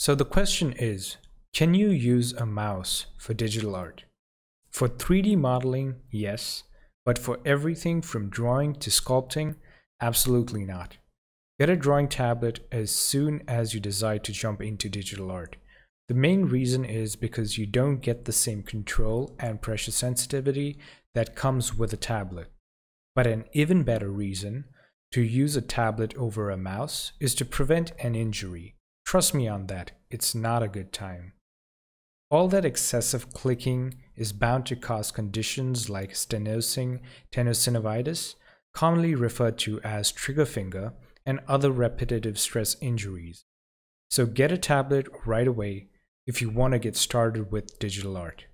So the question is, can you use a mouse for digital art? For 3D modeling, yes, but for everything from drawing to sculpting, absolutely not. Get a drawing tablet as soon as you decide to jump into digital art. The main reason is because you don't get the same control and pressure sensitivity that comes with a tablet. But an even better reason to use a tablet over a mouse is to prevent an injury. Trust me on that, it's not a good time. All that excessive clicking is bound to cause conditions like stenosing tenosynovitis, commonly referred to as trigger finger, and other repetitive stress injuries. So get a tablet right away if you want to get started with digital art.